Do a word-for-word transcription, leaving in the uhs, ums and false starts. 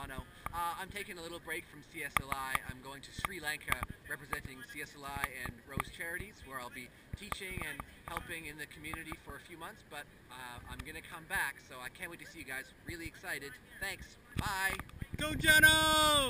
Jono. Uh, I'm taking a little break from C S L I. I'm going to Sri Lanka representing C S L I and Rose Charities, where I'll be teaching and helping in the community for a few months, but uh, I'm going to come back, so I can't wait to see you guys. Really excited. Thanks. Bye. Go Jono!